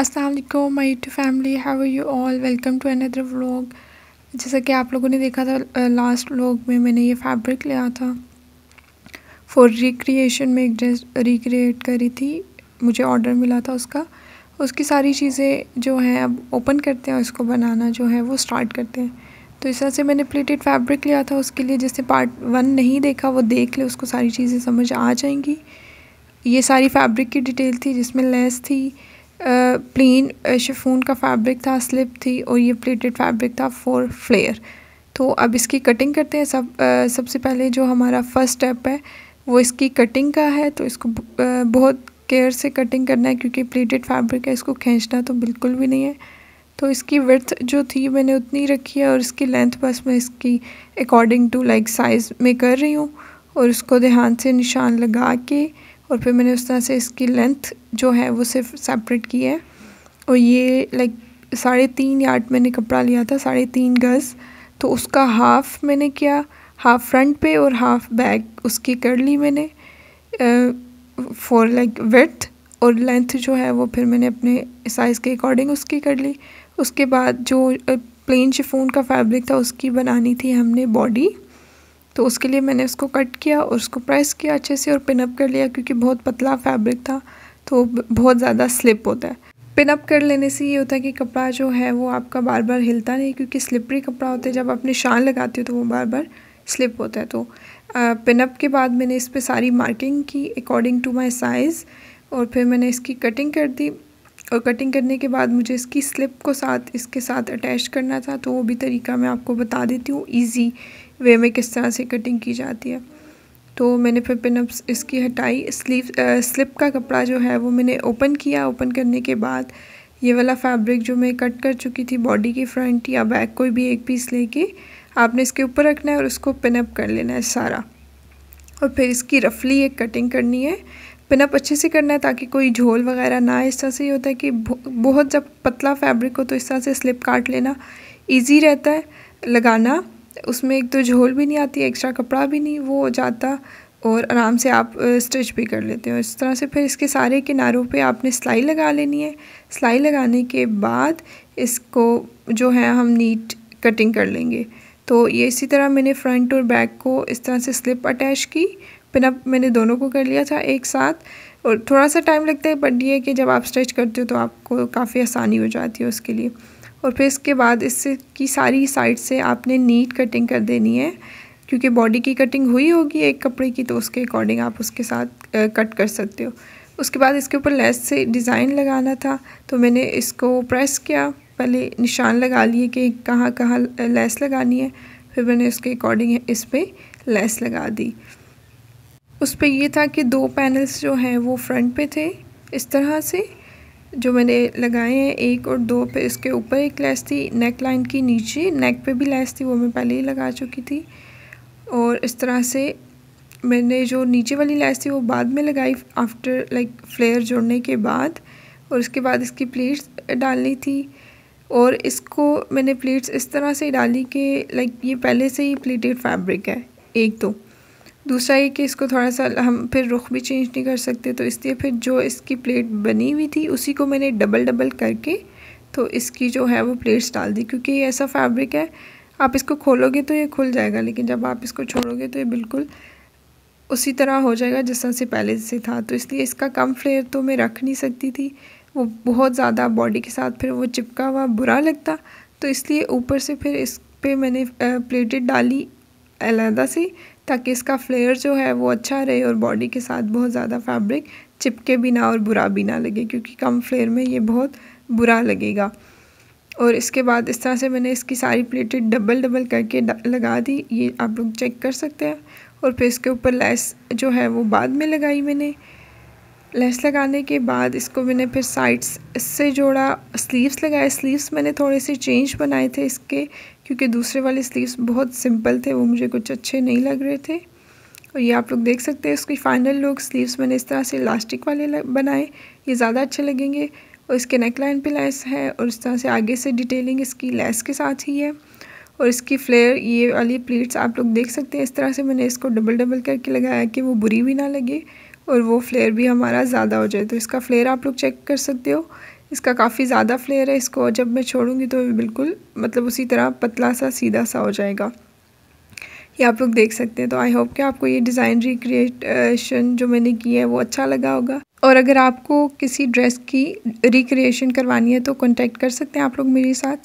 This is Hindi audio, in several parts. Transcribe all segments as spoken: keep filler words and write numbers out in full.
अस्सलाम वालेकुम my YouTube family, how are you all. Welcome to another vlog. जैसा कि आप लोगों ने देखा था लास्ट व्लॉग में, मैंने ये फैब्रिक लिया था फॉर रिक्रिएशन में। एक ड्रेस रिक्रिएट करी थी, मुझे ऑर्डर मिला था उसका। उसकी सारी चीज़ें जो हैं अब ओपन करते हैं, उसको बनाना जो है वो स्टार्ट करते हैं। तो इस तरह से मैंने प्लेटेड फैब्रिक लिया था। उसके लिए जिसने पार्ट वन नहीं देखा वो देख ले, उसको सारी चीज़ें समझ आ जाएंगी। ये सारी फैब्रिक की डिटेल थी, जिसमें लेस थी, प्लेन शिफॉन का फैब्रिक था, स्लिप थी, और ये प्लेटेड फैब्रिक था फॉर फ्लेयर। तो अब इसकी कटिंग करते हैं। सब uh, सबसे पहले जो हमारा फर्स्ट स्टेप है वो इसकी कटिंग का है। तो इसको uh, बहुत केयर से कटिंग करना है, क्योंकि प्लेटेड फैब्रिक है, इसको खींचना तो बिल्कुल भी नहीं है। तो इसकी विड्थ जो थी मैंने उतनी रखी है, और इसकी लेंथ बस मैं इसकी अकॉर्डिंग टू लाइक साइज़ में कर रही हूँ, और उसको ध्यान से निशान लगा के, और फिर मैंने उस तरह से इसकी लेंथ जो है वो सिर्फ सेपरेट की है। और ये लाइक साढ़े तीन यार्ड मैंने कपड़ा लिया था, साढ़े तीन गज़। तो उसका हाफ़ मैंने किया, हाफ़ फ्रंट पे और हाफ़ बैक उसकी कर ली मैंने फॉर लाइक विड्थ, और लेंथ जो है वो फिर मैंने अपने साइज़ के अकॉर्डिंग उसकी कर ली। उसके बाद जो प्लेन शिफॉन का फैब्रिक था उसकी बनानी थी हमने बॉडी। तो उसके लिए मैंने उसको कट किया और उसको प्रेस किया अच्छे से और पिनअप कर लिया, क्योंकि बहुत पतला फैब्रिक था तो बहुत ज़्यादा स्लिप होता है। पिनअप कर लेने से ये होता है कि कपड़ा जो है वो आपका बार बार हिलता नहीं, क्योंकि स्लिपरी कपड़ा होता है, जब आप निशान लगाते हो तो वो बार बार स्लिप होता है। तो पिनअप के बाद मैंने इस पर सारी मार्किंग की अकॉर्डिंग टू माई साइज़, और फिर मैंने इसकी कटिंग कर दी। और कटिंग करने के बाद मुझे इसकी स्लिप को साथ इसके साथ अटैच करना था, तो वो भी तरीका मैं आपको बता देती हूँ ईजी वे में किस तरह से कटिंग की जाती है। तो मैंने फिर पिनअप्स इसकी हटाई, स्लीव स्लिप का कपड़ा जो है वो मैंने ओपन किया। ओपन करने के बाद ये वाला फैब्रिक जो मैं कट कर चुकी थी बॉडी की फ्रंट या बैक कोई भी एक पीस लेके आपने इसके ऊपर रखना है और उसको पिनअप कर लेना है सारा, और फिर इसकी रफली एक कटिंग करनी है। पिनअप अच्छे से करना है ताकि कोई झोल वगैरह ना आए। इस तरह से ये होता है कि बहुत जब पतला फैब्रिक हो तो इस तरह से स्लिप काट लेना ईजी रहता है लगाना, उसमें एक तो झोल भी नहीं आती, एक्स्ट्रा कपड़ा भी नहीं वो हो जाता, और आराम से आप स्टिच भी कर लेते हो इस तरह से। फिर इसके सारे किनारों पे आपने सिलाई लगा लेनी है। सिलाई लगाने के बाद इसको जो है हम नीट कटिंग कर लेंगे। तो ये इसी तरह मैंने फ्रंट और बैक को इस तरह से स्लिप अटैच की, पिनअप मैंने दोनों को कर लिया था एक साथ। और थोड़ा सा टाइम लगता है, बट ये कि जब आप स्टिच करते हो तो आपको काफ़ी आसानी हो जाती है उसके लिए। और फिर इसके बाद इससे की सारी साइड से आपने नीट कटिंग कर देनी है, क्योंकि बॉडी की कटिंग हुई होगी एक कपड़े की, तो उसके अकॉर्डिंग आप उसके साथ आ, कट कर सकते हो। उसके बाद इसके ऊपर लेस से डिज़ाइन लगाना था, तो मैंने इसको प्रेस किया, पहले निशान लगा लिए कि कहाँ कहाँ लेस लगानी है, फिर मैंने उसके अकॉर्डिंग इस पर लेस लगा दी। उस पर ये था कि दो पैनल्स जो हैं वो फ्रंट पे थे इस तरह से जो मैंने लगाए हैं, एक और दो पे। इसके ऊपर एक लेस थी नेक लाइन की, नीचे नेक पे भी लेस थी, वो मैं पहले ही लगा चुकी थी। और इस तरह से मैंने जो नीचे वाली लेस थी वो बाद में लगाई आफ्टर लाइक फ्लेयर जोड़ने के बाद। और उसके बाद इसकी प्लेट्स डालनी थी, और इसको मैंने प्लेट्स इस तरह से डाली कि लाइक ये पहले से ही प्लेटेड फैब्रिक है एक तो। दूसरा ये कि इसको थोड़ा सा हम फिर रुख भी चेंज नहीं कर सकते, तो इसलिए फिर जो इसकी प्लेट बनी हुई थी उसी को मैंने डबल डबल करके तो इसकी जो है वो प्लेट्स डाल दी, क्योंकि ये ऐसा फैब्रिक है आप इसको खोलोगे तो ये खुल जाएगा, लेकिन जब आप इसको छोड़ोगे तो ये बिल्कुल उसी तरह हो जाएगा जिस तरह से पहले से था। तो इसलिए इसका कम फ्लेयर तो मैं रख नहीं सकती थी, वो बहुत ज़्यादा बॉडी के साथ फिर वो चिपका हुआ बुरा लगता, तो इसलिए ऊपर से फिर इस पर मैंने प्लेटेड डाली अलहदा से, ताकि इसका फ्लेयर जो है वो अच्छा रहे और बॉडी के साथ बहुत ज़्यादा फैब्रिक चिपके भी ना और बुरा भी ना लगे, क्योंकि कम फ्लेयर में ये बहुत बुरा लगेगा। और इसके बाद इस तरह से मैंने इसकी सारी प्लेटेड डबल डबल करके लगा दी, ये आप लोग चेक कर सकते हैं। और फिर इसके ऊपर लेस जो है वो बाद में लगाई मैंने। लेस लगाने के बाद इसको मैंने फिर साइड्स से जोड़ा, स्लीव्स लगाए। स्लीव्स मैंने थोड़े से चेंज बनाए थे इसके, क्योंकि दूसरे वाले स्लीव्स बहुत सिंपल थे, वो मुझे कुछ अच्छे नहीं लग रहे थे। और ये आप लोग देख सकते हैं इसकी फाइनल लुक। स्लीव्स मैंने इस तरह से इलास्टिक वाले बनाए, ये ज़्यादा अच्छे लगेंगे। और इसके नेकलाइन पे लेस है, और इस तरह से आगे से डिटेलिंग इसकी लेस के साथ ही है। और इसकी फ्लेयर ये वाली प्लेट्स आप लोग देख सकते हैं, इस तरह से मैंने इसको डबल डबल करके लगाया कि वो बुरी भी ना लगे और वो फ्लेयर भी हमारा ज़्यादा हो जाए। तो इसका फ्लेयर आप लोग चेक कर सकते हो, इसका काफ़ी ज़्यादा फ्लेयर है, इसको जब मैं छोड़ूंगी तो बिल्कुल मतलब उसी तरह पतला सा सीधा सा हो जाएगा। ये आप लोग देख सकते हैं। तो आई होप कि आपको ये डिज़ाइन रिक्रिएशन जो मैंने की है वो अच्छा लगा होगा। और अगर आपको किसी ड्रेस की रिक्रिएशन करवानी है तो कॉन्टैक्ट कर सकते हैं आप लोग मेरे साथ।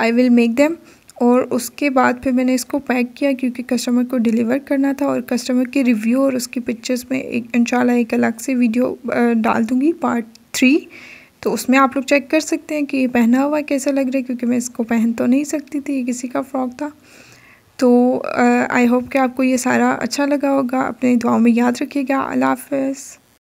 I will make them. और उसके बाद फिर मैंने इसको पैक किया क्योंकि कस्टमर को डिलीवर करना था, और कस्टमर के रिव्यू और उसकी पिक्चर्स में एक इंशाल्लाह एक अलग से वीडियो डाल दूँगी पार्ट थ्री, तो उसमें आप लोग चेक कर सकते हैं कि ये पहना हुआ कैसा लग रहा है, क्योंकि मैं इसको पहन तो नहीं सकती थी, ये किसी का फ्रॉक था। तो आई होप कि आपको ये सारा अच्छा लगा होगा। अपने दुआओं में याद रखिएगा। अल्लाह हाफ़िज़।